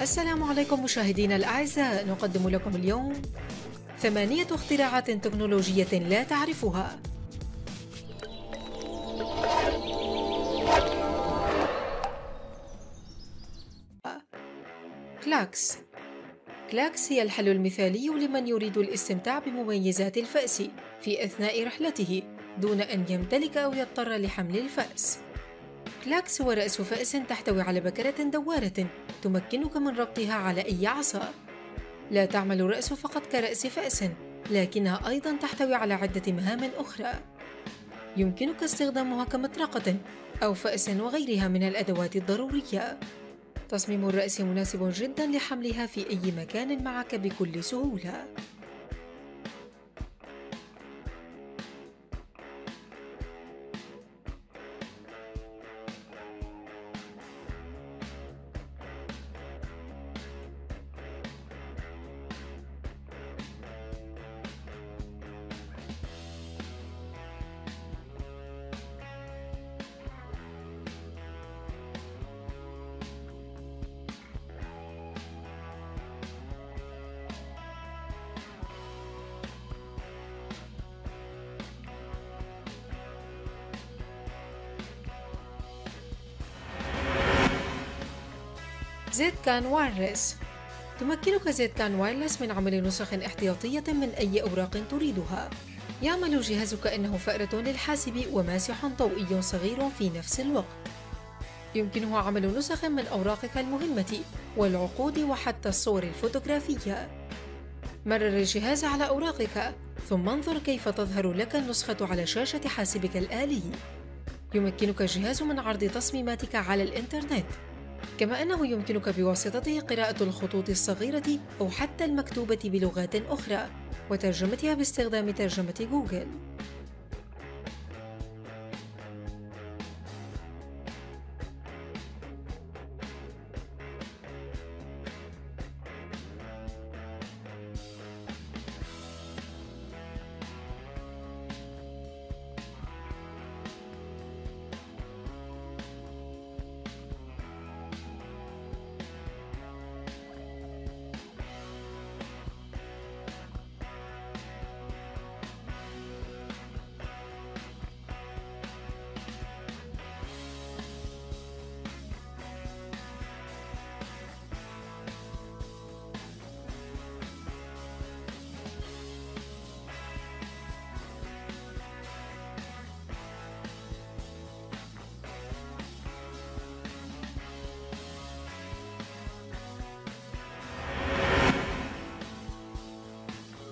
السلام عليكم مشاهدينا الأعزاء، نقدم لكم اليوم 8 اختراعات تكنولوجية لا تعرفها. كلاكس. كلاكس هي الحل المثالي لمن يريد الاستمتاع بمميزات الفأس في أثناء رحلته دون أن يمتلك أو يضطر لحمل الفأس. كلاكس هو رأس فأس تحتوي على بكرة دوارة تمكنك من ربطها على أي عصا. لا تعمل الرأس فقط كرأس فأس، لكنها أيضا تحتوي على عدة مهام أخرى. يمكنك استخدامها كمطرقة أو فأس وغيرها من الأدوات الضرورية. تصميم الرأس مناسب جدا لحملها في أي مكان معك بكل سهولة. زيت كان وايرلس. تمكنك زيت كان وايرلس من عمل نسخ احتياطية من أي أوراق تريدها. يعمل جهازك كأنه فأرة للحاسب وماسح ضوئي صغير في نفس الوقت. يمكنه عمل نسخ من أوراقك المهمة والعقود وحتى الصور الفوتوغرافية. مرر الجهاز على أوراقك ثم انظر كيف تظهر لك النسخة على شاشة حاسبك الآلي. يمكنك الجهاز من عرض تصميماتك على الإنترنت، كما أنه يمكنك بواسطته قراءة الخطوط الصغيرة أو حتى المكتوبة بلغات أخرى وترجمتها باستخدام ترجمة جوجل.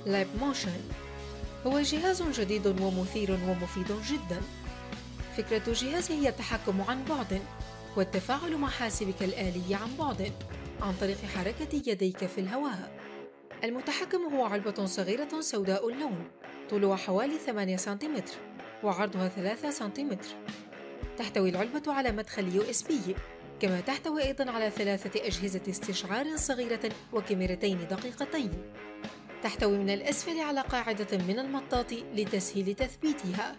لاب موشن هو جهاز جديد ومثير ومفيد جدا. فكرة جهازه هي التحكم عن بعد والتفاعل مع حاسبك الآلي عن بعد عن طريق حركة يديك في الهواء. المتحكم هو علبة صغيرة سوداء اللون، طولها حوالي 8 سنتيمتر وعرضها 3 سنتيمتر. تحتوي العلبة على مدخل USB، كما تحتوي أيضا على 3 أجهزة استشعار صغيرة وكاميرتين دقيقتين. تحتوي من الأسفل على قاعدة من المطاط لتسهيل تثبيتها.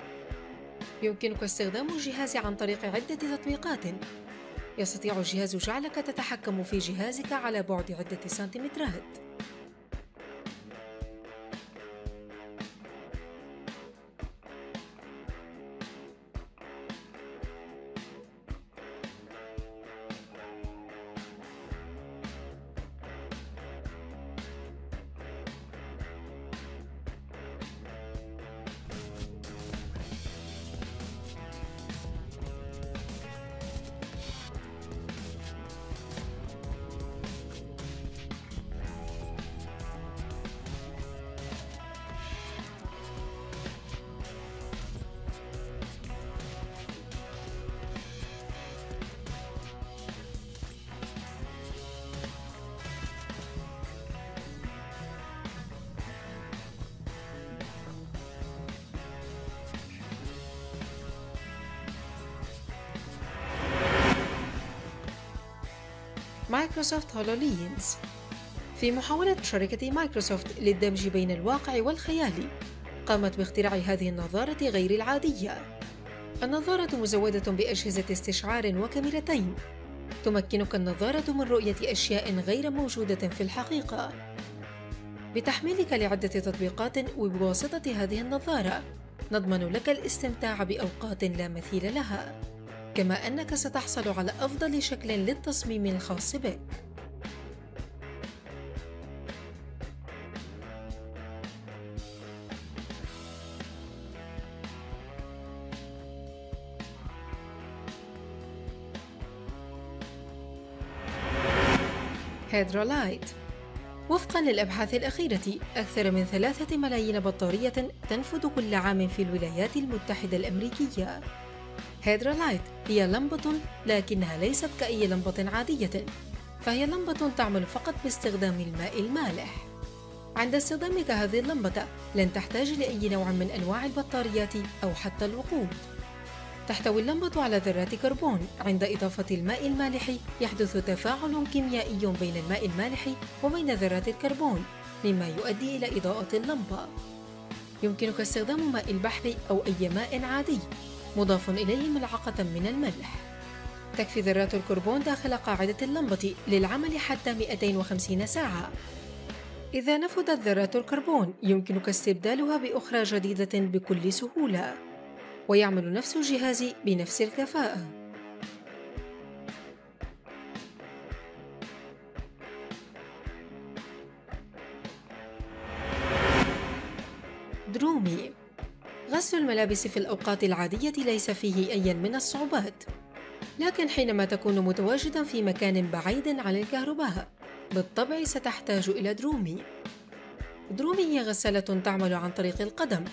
يمكنك استخدام الجهاز عن طريق عدة تطبيقات. يستطيع الجهاز جعلك تتحكم في جهازك على بعد عدة سنتيمترات. مايكروسوفت هولولينز. في محاولة شركة مايكروسوفت للدمج بين الواقع والخيال، قامت باختراع هذه النظارة غير العادية. النظارة مزودة بأجهزة استشعار وكاميرتين، تمكنك النظارة من رؤية أشياء غير موجودة في الحقيقة بتحميلك لعدة تطبيقات. وبواسطة هذه النظارة نضمن لك الاستمتاع بأوقات لا مثيل لها، كما أنك ستحصل على أفضل شكل للتصميم الخاص بك. هيدرولايت. وفقاً للأبحاث الأخيرة، أكثر من 3 ملايين بطارية تنفذ كل عام في الولايات المتحدة الأمريكية. هيدرولايت هي لمبة، لكنها ليست كأي لمبة عادية، فهي لمبة تعمل فقط باستخدام الماء المالح. عند استخدامك هذه اللمبة لن تحتاج لأي نوع من أنواع البطاريات أو حتى الوقود. تحتوي اللمبة على ذرات كربون، عند إضافة الماء المالح يحدث تفاعل كيميائي بين الماء المالح وبين ذرات الكربون، مما يؤدي إلى إضاءة اللمبة. يمكنك استخدام ماء البحر أو أي ماء عادي، مضاف إليه ملعقة من الملح. تكفي ذرات الكربون داخل قاعدة اللمبة للعمل حتى 250 ساعة. إذا نفذت ذرات الكربون، يمكنك استبدالها بأخرى جديدة بكل سهولة. ويعمل نفس الجهاز بنفس الكفاءة. درومي. غسل الملابس في الأوقات العادية ليس فيه أي من الصعوبات، لكن حينما تكون متواجدا في مكان بعيد عن الكهرباء بالطبع ستحتاج إلى درومي. درومي هي غسالة تعمل عن طريق القدم.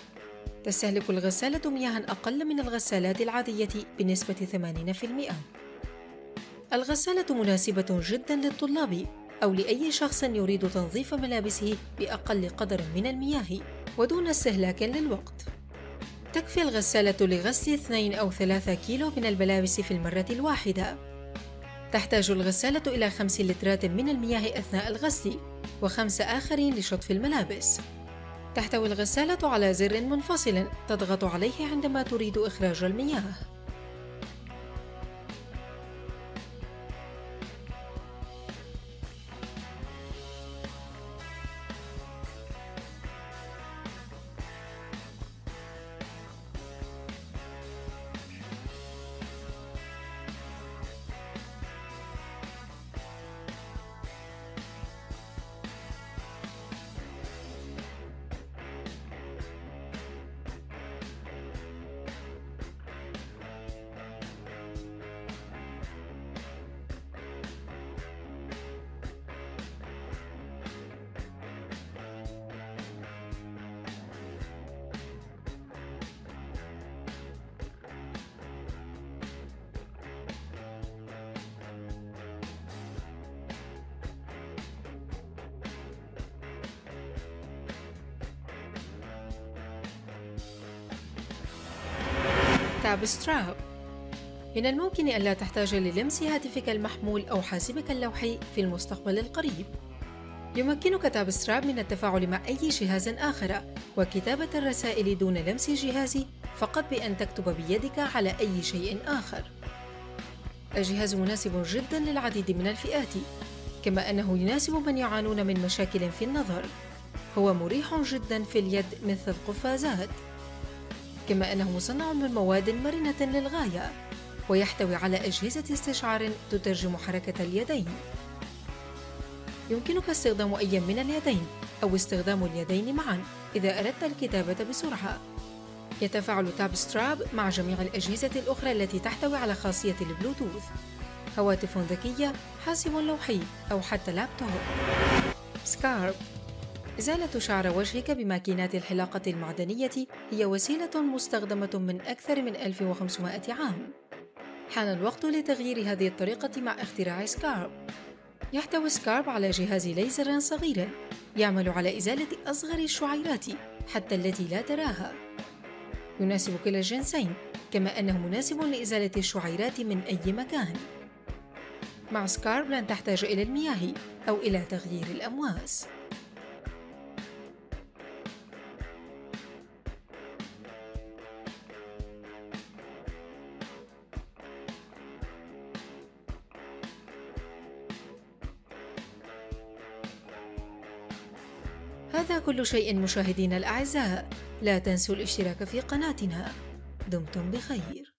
تستهلك الغسالة مياهاً أقل من الغسالات العادية بنسبة 80%. الغسالة مناسبة جداً للطلاب أو لأي شخص يريد تنظيف ملابسه بأقل قدر من المياه ودون استهلاك للوقت. تكفي الغسالة لغسل 2 أو 3 كيلو من الملابس في المرة الواحدة. تحتاج الغسالة إلى 5 لترات من المياه أثناء الغسل و5 آخرين لشطف الملابس. تحتوي الغسالة على زر منفصل تضغط عليه عندما تريد إخراج المياه. تابستراب. من الممكن ألا تحتاج للمس هاتفك المحمول أو حاسبك اللوحي في المستقبل القريب. يمكنك تابستراب من التفاعل مع أي جهاز آخر وكتابة الرسائل دون لمس الجهاز، فقط بأن تكتب بيدك على أي شيء آخر. الجهاز مناسب جدا للعديد من الفئات، كما أنه يناسب من يعانون من مشاكل في النظر. هو مريح جدا في اليد مثل القفازات، كما أنه مصنع من مواد مرنة للغاية، ويحتوي على أجهزة استشعار تترجم حركة اليدين. يمكنك استخدام أي من اليدين أو استخدام اليدين معاً إذا أردت الكتابة بسرعة. يتفاعل تابستراب مع جميع الأجهزة الأخرى التي تحتوي على خاصية البلوتوث، هواتف ذكية، حاسب لوحي أو حتى لابتوب. سكارب. إزالة شعر وجهك بماكينات الحلاقة المعدنية هي وسيلة مستخدمة من أكثر من 1500 عام. حان الوقت لتغيير هذه الطريقة مع اختراع سكارب. يحتوي سكارب على جهاز ليزر صغير يعمل على إزالة أصغر الشعيرات حتى التي لا تراها. يناسب كلا الجنسين، كما أنه مناسب لإزالة الشعيرات من أي مكان. مع سكارب لن تحتاج إلى المياه أو إلى تغيير الأمواس. هذا كل شيء مشاهدينا الأعزاء، لا تنسوا الاشتراك في قناتنا، دمتم بخير.